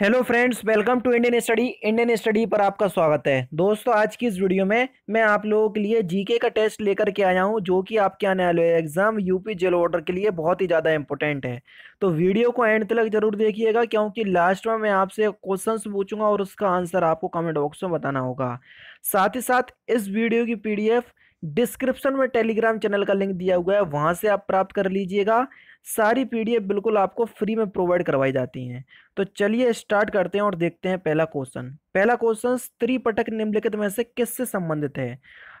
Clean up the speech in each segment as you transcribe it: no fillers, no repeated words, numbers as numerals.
Hello friends, welcome to Indian study पर आपका स्वागत है। दोस्तों, आज की इस वीडियो में मैं आप लोगों के लिए जीके का टेस्ट लेकर के आया हूं, जो कि आपके आने वाले एग्जाम यूपी जेल ऑर्डर के लिए बहुत ही ज़्यादा इंपॉर्टेंट है। तो वीडियो को एंड तक जरूर देखिएगा, क्योंकि लास्ट में मैं आपसे क्वेश्चंस पूछूंगा और उसका आंसर आपको कमेंट बॉक्स में बताना होगा। साथ ही साथ इस वीडियो की PDF डिस्क्रिप्शन में टेलीग्राम चैनल का लिंक दिया हुआ है, वहाँ से आप प्राप्त कर लीजिएगा। सारी PDF बिल्कुल आपको फ्री में प्रोवाइड करवाई जाती हैं। तो चलिए स्टार्ट करते हैं और देखते हैं पहला क्वेश्चन। पहला क्वेश्चन, त्रिपटक निम्नलिखित में से किससे संबंधित है?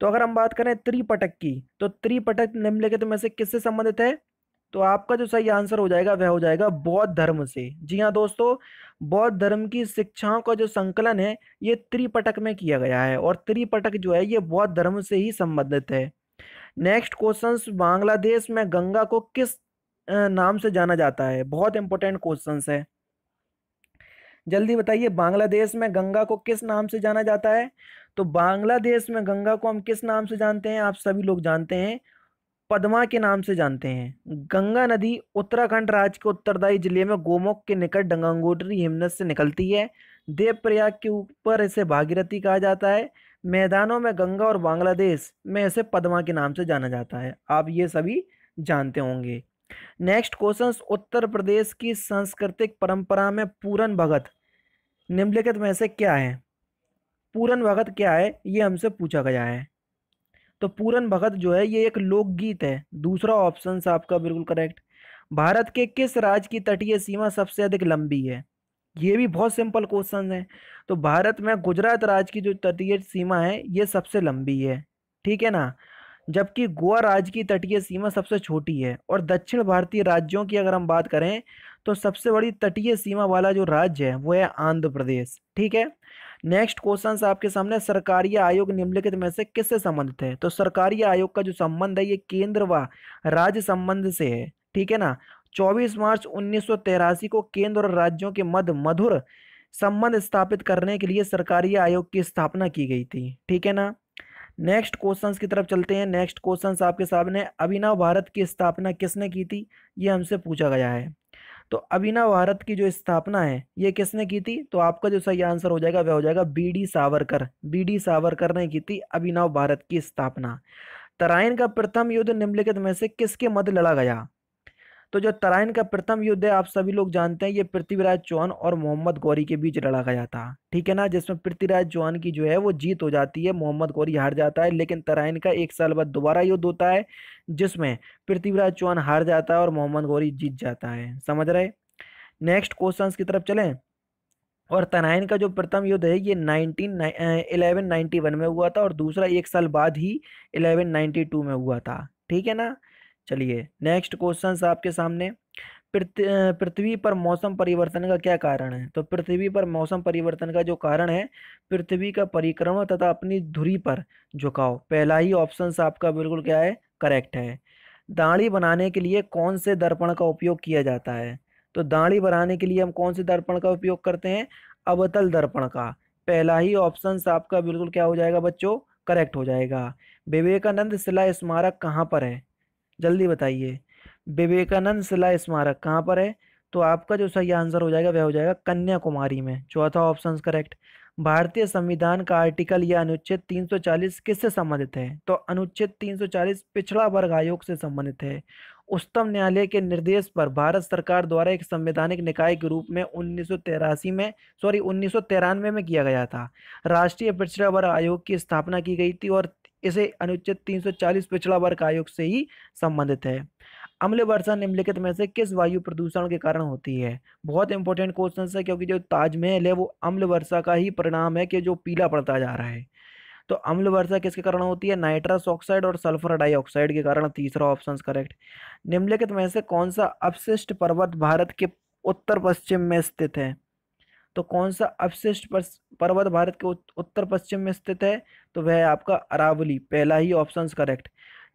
तो अगर हम बात करें त्रिपटक की, तो त्रिपटक निम्नलिखित में से किससे संबंधित है? तो आपका जो सही आंसर हो जाएगा वह हो जाएगा बौद्ध धर्म से। जी हाँ दोस्तों, बौद्ध धर्म की शिक्षाओं का जो संकलन है ये त्रिपटक में किया गया है और त्रिपटक जो है ये बौद्ध धर्म से ही संबंधित है। नेक्स्ट क्वेश्चन, बांग्लादेश में गंगा को किस नाम से जाना जाता है? बहुत इंपॉर्टेंट क्वेश्चन है, जल्दी बताइए बांग्लादेश में गंगा को किस नाम से जाना जाता है? तो बांग्लादेश में गंगा को हम किस नाम से जानते हैं? आप सभी लोग जानते हैं, पद्मा के नाम से जानते हैं। गंगा नदी उत्तराखंड राज्य के उत्तरदायी जिले में गोमुख के निकट गंगोत्री हिमनद से निकलती है। देवप्रयाग के ऊपर इसे भागीरथी कहा जाता है। मैदानों में गंगा और बांग्लादेश में इसे पद्मा के नाम से जाना जाता है। आप ये सभी जानते होंगे। नेक्स्ट क्वेश्चन, उत्तर प्रदेश की सांस्कृतिक परंपरा में पूरन भगत निम्नलिखित में से क्या है? पूरन भगत क्या है ये हमसे पूछा गया है। तो पूरन भगत जो है ये एक लोकगीत है। दूसरा ऑप्शन आपका बिल्कुल करेक्ट। भारत के किस राज्य की तटीय सीमा सबसे अधिक लंबी है? ये भी बहुत सिंपल क्वेश्चन है। तो भारत में गुजरात राज्य की जो तटीय सीमा है ये सबसे लंबी है, ठीक है ना, जबकि गोवा राज्य की तटीय सीमा सबसे छोटी है। और दक्षिण भारतीय राज्यों की अगर हम बात करें तो सबसे बड़ी तटीय सीमा वाला जो राज्य है वो है आंध्र प्रदेश, ठीक है। नेक्स्ट क्वेश्चन आपके सामने, सरकारी आयोग निम्नलिखित में से किससे संबंधित है? तो सरकारी आयोग का जो संबंध है ये केंद्र व राज्य संबंध से है, ठीक है ना। 24 मार्च 1983 को केंद्र और राज्यों के मध्य मधुर संबंध स्थापित करने के लिए सरकारी आयोग की स्थापना की गई थी, ठीक है ना। नेक्स्ट क्वेश्चंस की तरफ चलते हैं। नेक्स्ट क्वेश्चंस आपके सामने, अभिनव भारत की स्थापना किसने की थी ये हमसे पूछा गया है। तो अभिनव भारत की जो स्थापना है ये किसने की थी? तो आपका जो सही आंसर हो जाएगा वह हो जाएगा बी डी सावरकर ने की थी अभिनव भारत की स्थापना। तराइन का प्रथम युद्ध निम्नलिखित में से किसके मध्य लड़ा गया? तो जो तराइन का प्रथम युद्ध है आप सभी लोग जानते हैं, ये पृथ्वीराज चौहान और मोहम्मद गौरी के बीच लड़ा गया था, ठीक है ना, जिसमें पृथ्वीराज चौहान की जो है वो जीत हो जाती है, मोहम्मद गौरी हार जाता है। लेकिन तराइन का 1 साल बाद दोबारा युद्ध होता है जिसमें पृथ्वीराज चौहान हार जाता है और मोहम्मद गौरी जीत जाता है, समझ रहे। नेक्स्ट क्वेश्चन की तरफ चलें। और तराइन का जो प्रथम युद्ध है ये 1191 में हुआ था और दूसरा 1 साल बाद ही 1192 में हुआ था, ठीक है ना। चलिए नेक्स्ट क्वेश्चन आपके सामने, पृथ्वी पर मौसम परिवर्तन का क्या कारण है? तो पृथ्वी पर मौसम परिवर्तन का जो कारण है पृथ्वी का परिक्रमा तथा अपनी धुरी पर झुकाव। पहला ही ऑप्शन आपका बिल्कुल क्या है करेक्ट है। दाढ़ी बनाने के लिए कौन से दर्पण का उपयोग किया जाता है? तो दाढ़ी बनाने के लिए हम कौन से दर्पण का उपयोग करते हैं? अवतल दर्पण का। पहला ही ऑप्शन आपका बिल्कुल क्या हो जाएगा बच्चों करेक्ट हो जाएगा। विवेकानंद शिला स्मारक कहाँ पर है? जल्दी बताइए, विवेकानंद शिला स्मारक कहाँ पर है? तो आपका जो सही आंसर हो जाएगा वह हो जाएगा कन्याकुमारी में। चौथा ऑप्शन करेक्ट। भारतीय संविधान का आर्टिकल या अनुच्छेद 340 किससे संबंधित है? तो अनुच्छेद 340 पिछड़ा वर्ग आयोग से संबंधित है। उच्चतम न्यायालय के निर्देश पर भारत सरकार द्वारा एक संवैधानिक निकाय के रूप में 1993 में किया गया था। राष्ट्रीय पिछड़ा वर्ग आयोग की स्थापना की गई थी और इसे अनुच्छेद 340 पिछड़ा वर्ग आयोग से ही संबंधित है। अम्ल वर्षा निम्नलिखित में से किस वायु प्रदूषण के कारण होती है? बहुत इंपॉर्टेंट क्वेश्चन है, क्योंकि जो ताजमहल है वो अम्ल वर्षा का ही परिणाम है कि जो पीला पड़ता जा रहा है। तो अम्ल वर्षा किसके कारण होती है? नाइट्रस ऑक्साइड और सल्फर डाइऑक्साइड के कारण। तीसरा ऑप्शन करेक्ट। निम्नलिखित में से कौन सा अपशिष्ट पर्वत भारत के उत्तर पश्चिम में स्थित है? तो कौन सा अपशिष्ट पर्वत भारत के उत्तर पश्चिम में स्थित है? तो वह आपका अरावली। पहला ही ऑप्शन करेक्ट।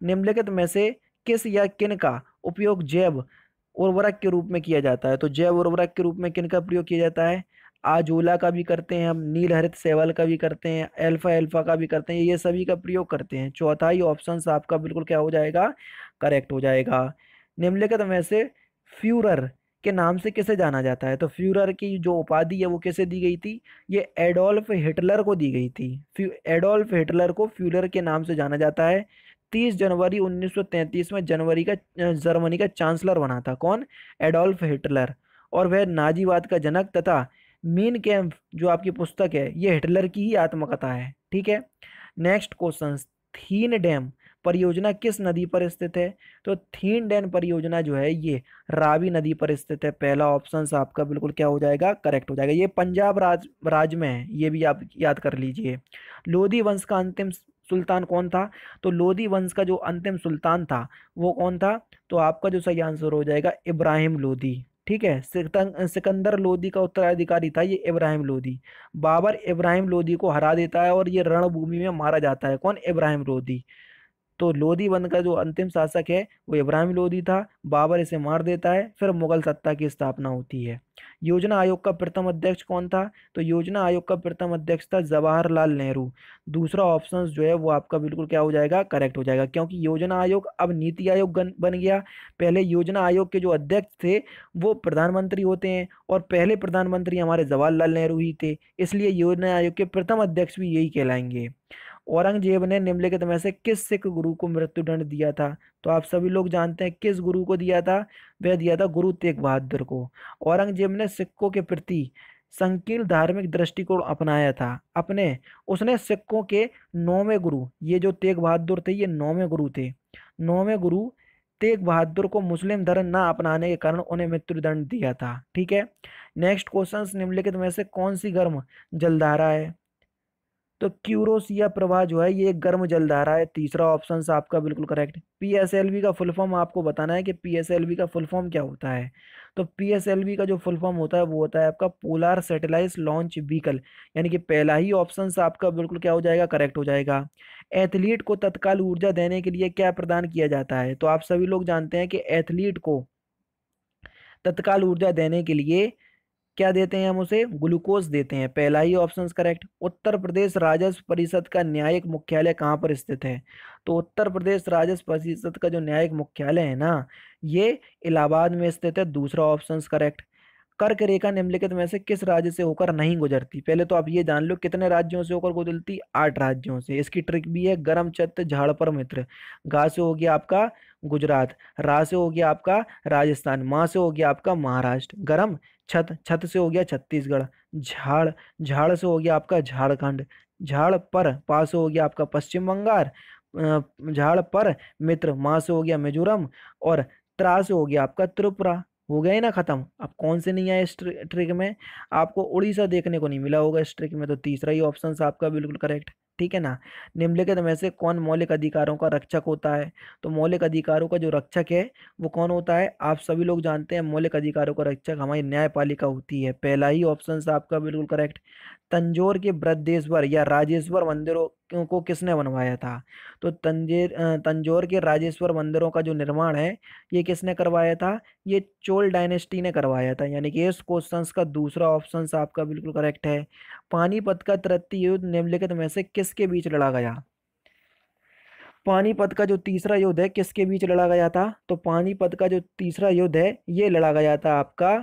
निम्नलिखित में से किस या किन का उपयोग जैव उर्वरक के रूप में किया जाता है? तो जैव उर्वरक के रूप में किन का प्रयोग किया जाता है? आजोला का भी करते हैं हम, नील हरित सेवल का भी करते हैं, अल्फा का भी करते हैं, ये सभी का प्रयोग करते हैं। चौथा ही ऑप्शन आपका बिल्कुल क्या हो जाएगा करेक्ट हो जाएगा। निम्नलिखित में से फ्यूरर के नाम से किसे जाना जाता है? तो फ्यूरर की जो उपाधि है वो किसे दी गई थी? ये एडोल्फ हिटलर को दी गई थी। एडोल्फ हिटलर को फ्यूरर के नाम से जाना जाता है। 30 जनवरी 1933 में जर्मनी का चांसलर बना था। कौन? Adolf Hitler. और वह नाजीवाद का जनक तथा मेन कैम्प जो आपकी पुस्तक है ये हिटलर की ही आत्मकथा है। ठीक है, नेक्स्ट क्वेश्चन। थीन डैम परियोजना किस नदी पर स्थित है? तो थीन डैम परियोजना जो है ये रावी नदी पर स्थित है। पहला ऑप्शन आपका बिल्कुल क्या हो जाएगा? करेक्ट हो जाएगा। ये पंजाब राज्य में है, ये भी आप याद कर लीजिए। लोधी वंश का अंतिम सुल्तान कौन था? तो लोधी वंश का जो अंतिम सुल्तान था वो कौन था? तो आपका जो सही आंसर हो जाएगा इब्राहिम लोधी। ठीक है, सिकंदर लोधी का उत्तराधिकारी था ये इब्राहिम लोधी। बाबर इब्राहिम लोधी को हरा देता है और ये रणभूमि में मारा जाता है। कौन? इब्राहिम लोधी। तो लोधी वंश का जो अंतिम शासक है वो इब्राहिम लोधी था। बाबर इसे मार देता है, फिर मुगल सत्ता की स्थापना होती है। योजना आयोग का प्रथम अध्यक्ष कौन था? तो योजना आयोग का प्रथम अध्यक्ष था जवाहरलाल नेहरू। दूसरा ऑप्शन जो है वो आपका बिल्कुल क्या हो जाएगा? करेक्ट हो जाएगा, क्योंकि योजना आयोग अब नीति आयोग बन गया। पहले योजना आयोग के जो अध्यक्ष थे वो प्रधानमंत्री होते हैं और पहले प्रधानमंत्री हमारे जवाहरलाल नेहरू ही थे, इसलिए योजना आयोग के प्रथम अध्यक्ष भी यही कहलाएंगे। औरंगजेब ने निम्नलिखित में से किस सिख गुरु को मृत्युदंड दिया था? तो आप सभी लोग जानते हैं किस गुरु को दिया था, वह दिया था गुरु तेग बहादुर को। औरंगजेब ने सिखों के प्रति संकीर्ण धार्मिक दृष्टिकोण अपनाया था। उसने सिखों के नौवें गुरु, ये जो तेग बहादुर थे ये नौवें गुरु थे, नौवें गुरु तेग बहादुर को मुस्लिम धर्म ना अपनाने के कारण उन्हें मृत्युदंड दिया था। ठीक है, नेक्स्ट क्वेश्चन। निम्नलिखित में से कौन सी गर्म जलधारा है? तो क्यूरोसिया प्रवाह जो है ये गर्म जलधारा है। तीसरा ऑप्शन आपका बिल्कुल करेक्ट। पीएसएलवी का फुल फॉर्म आपको बताना है कि पीएसएलवी का फुल फॉर्म क्या होता है। तो पीएसएलवी का जो फुल फॉर्म होता है वो होता है आपका पोलर सैटेलाइट लॉन्च व्हीकल, यानी कि पहला ही ऑप्शन आपका बिल्कुल क्या हो जाएगा? करेक्ट हो जाएगा। एथलीट को तत्काल ऊर्जा देने के लिए क्या प्रदान किया जाता है? तो आप सभी लोग जानते हैं कि एथलीट को तत्काल ऊर्जा देने के लिए क्या देते हैं? हम उसे ग्लूकोज देते हैं। पहला ही ऑप्शन करेक्ट। उत्तर प्रदेश राजस्व परिषद का न्यायिक मुख्यालय कहाँ पर स्थित है? तो उत्तर प्रदेश राजस्व परिषद का जो न्यायिक मुख्यालय है ना ये इलाहाबाद में स्थित है। दूसरा ऑप्शन करेक्ट। कर्क रेखा निम्नलिखित में से किस राज्य से होकर नहीं गुजरती? पहले तो आप ये जान लो कितने राज्यों से होकर गुजरती? 8 राज्यों से। इसकी ट्रिक भी है, गरम चत्त झाड़ पर मित्र। गा से हो गया आपका गुजरात, रा से हो गया आपका राजस्थान, माँ से हो गया आपका महाराष्ट्र, गरम छत, छत से हो गया छत्तीसगढ़, झाड़, झाड़ से हो गया आपका झारखंड, झाड़ पर पास हो गया आपका पश्चिम बंगाल, झाड़ पर मित्र, माँ से हो गया मिजोरम और त्रा से हो गया आपका त्रिपुरा। हो गया ही ना खत्म। अब कौन से नहीं आए इस ट्रिक में? आपको उड़ीसा देखने को नहीं मिला होगा इस ट्रिक में। तो तीसरा ही ऑप्शन आपका बिल्कुल करेक्ट। ठीक है ना। निम्नलिखित में से कौन मौलिक अधिकारों का रक्षक होता है? तो मौलिक अधिकारों का जो रक्षक है वो कौन होता है? आप सभी लोग जानते हैं मौलिक अधिकारों का रक्षक हमारी न्यायपालिका होती है। पहला ही ऑप्शन आपका बिल्कुल करेक्ट। तंजौर के बृहदेश्वर या राजेश्वर मंदिरों को किसने बनवाया था? तो तंजौर के राजेश्वर मंदिरों का जो निर्माण है ये किसने करवाया था? ये चोल डायनेस्टी ने करवाया था, यानी कि इस क्वेश्चन का दूसरा ऑप्शन आपका बिल्कुल करेक्ट है। पानीपत का तृतीय युद्ध निम्नलिखित में से किसके बीच लड़ा गया? पानीपत का जो तीसरा युद्ध है किसके बीच लड़ा गया था? तो पानीपत का जो तीसरा युद्ध है ये लड़ा गया था आपका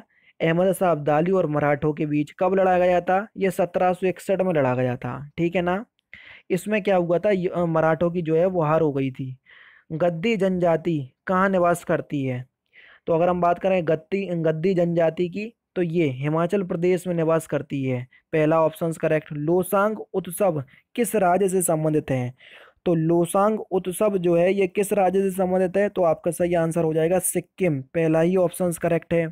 अहमद शाह अब्दाली और मराठों के बीच। कब लड़ा गया था? ये 1761 में लड़ा गया था। ठीक है ना। इसमें क्या हुआ था? मराठों की जो है वो हार हो गई थी। गद्दी जनजाति कहाँ निवास करती है? तो अगर हम बात करें गद्दी जनजाति की तो ये हिमाचल प्रदेश में निवास करती है। पहला ऑप्शन करेक्ट। लोसांग उत्सव किस राज्य से संबंधित है? तो लोसांग उत्सव जो है ये किस राज्य से संबंधित है? तो आपका सही आंसर हो जाएगा सिक्किम। पहला ही ऑप्शन करेक्ट है।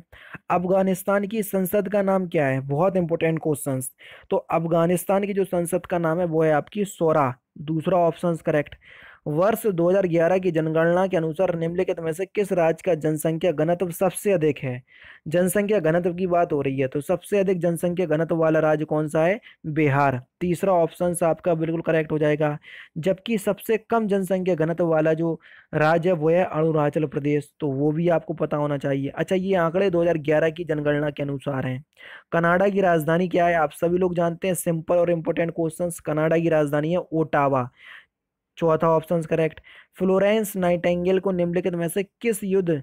अफगानिस्तान की संसद का नाम क्या है? बहुत इंपॉर्टेंट क्वेश्चन। तो अफगानिस्तान की जो संसद का नाम है वो है आपकी शोरा। दूसरा ऑप्शन करेक्ट। वर्ष 2011 की जनगणना के अनुसार निम्नलिखित में से किस राज्य का जनसंख्या घनत्व सबसे अधिक है? जनसंख्या घनत्व की बात हो रही है तो सबसे अधिक जनसंख्या घनत्व वाला राज्य कौन सा है? बिहार। तीसरा ऑप्शन आपका बिल्कुल करेक्ट हो जाएगा। जबकि सबसे कम जनसंख्या घनत्व वाला जो राज्य है वो है अरुणाचल प्रदेश, तो वो भी आपको पता होना चाहिए। अच्छा, ये आंकड़े 2011 की जनगणना के अनुसार हैं। कनाडा की राजधानी क्या है? आप सभी लोग जानते हैं, सिंपल और इम्पोर्टेंट क्वेश्चन। कनाडा की राजधानी है ओटावा। चौथा ऑप्शन करेक्ट। फ्लोरेंस नाइटिंगेल को निम्नलिखित में से किस युद्ध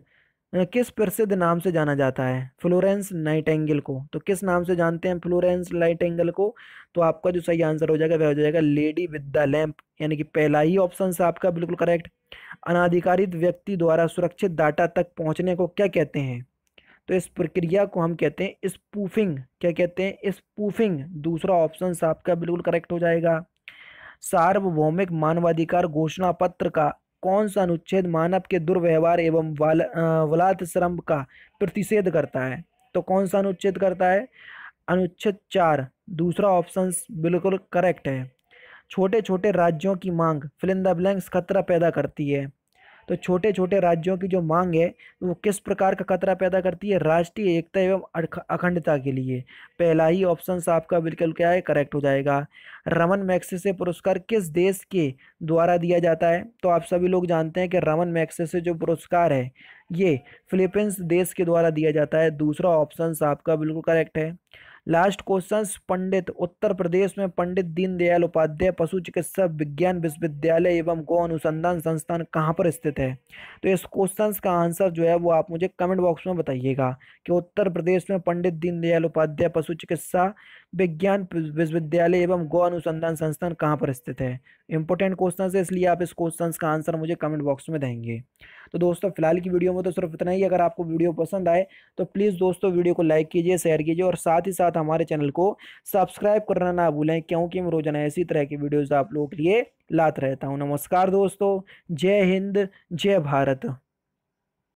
किस प्रसिद्ध नाम से जाना जाता है? फ्लोरेंस नाइटिंगेल को। तो किस नाम से जानते हैं फ्लोरेंस नाइटिंगेल को? तो आपका जो सही आंसर हो जाएगा वह हो जाएगा लेडी विद द लैंप, यानी कि पहला ही ऑप्शन है आपका बिल्कुल करेक्ट। अनाधिकारित व्यक्ति द्वारा सुरक्षित डाटा तक पहुंचने को क्या कहते हैं? तो इस प्रक्रिया को हम कहते हैं स्पूफिंग। क्या कहते हैं? स्पूफिंग। दूसरा ऑप्शन आपका बिल्कुल करेक्ट हो जाएगा। सार्वभौमिक मानवाधिकार घोषणा पत्र का कौन सा अनुच्छेद मानव के दुर्व्यवहार एवं बलात्श्रम का प्रतिषेध करता है? तो कौन सा अनुच्छेद करता है? अनुच्छेद 4। दूसरा ऑप्शन बिल्कुल करेक्ट है। छोटे छोटे राज्यों की मांग फिल इन द ब्लैंक्स खतरा पैदा करती है। तो छोटे छोटे राज्यों की जो मांग है वो किस प्रकार का खतरा पैदा करती है? राष्ट्रीय एकता एवं अखंडता के लिए। पहला ही ऑप्शन आपका बिल्कुल क्या है करेक्ट हो जाएगा। रमन मैग्सेसे पुरस्कार किस देश के द्वारा दिया जाता है? तो आप सभी लोग जानते हैं कि रमन मैग्सेसे जो पुरस्कार है ये फिलीपींस देश के द्वारा दिया जाता है। दूसरा ऑप्शन आपका बिल्कुल करेक्ट है। लास्ट क्वेश्चन, पंडित उत्तर प्रदेश में पंडित दीनदयाल उपाध्याय पशु चिकित्सा विज्ञान विश्वविद्यालय एवं गौ अनुसंधान संस्थान कहाँ पर स्थित है? तो इस क्वेश्चन का आंसर जो है वो आप मुझे कमेंट बॉक्स में बताइएगा कि उत्तर प्रदेश में पंडित दीनदयाल उपाध्याय पशु चिकित्सा विज्ञान विश्वविद्यालय एवं गौ अनुसंधान संस्थान कहाँ पर स्थित है। इंपॉर्टेंट क्वेश्चन है, इसलिए आप इस क्वेश्चन का आंसर मुझे कमेंट बॉक्स में देंगे। तो दोस्तों फिलहाल की वीडियो में तो सिर्फ इतना ही। अगर आपको वीडियो पसंद आए तो प्लीज़ दोस्तों वीडियो को लाइक कीजिए, शेयर कीजिए और साथ ही साथ हमारे चैनल को सब्सक्राइब करना ना भूलें, क्योंकि हम रोजाना ऐसी तरह की वीडियोज़ आप लोगों के लिए लाते रहता हूँ। नमस्कार दोस्तों, जय हिंद, जय भारत।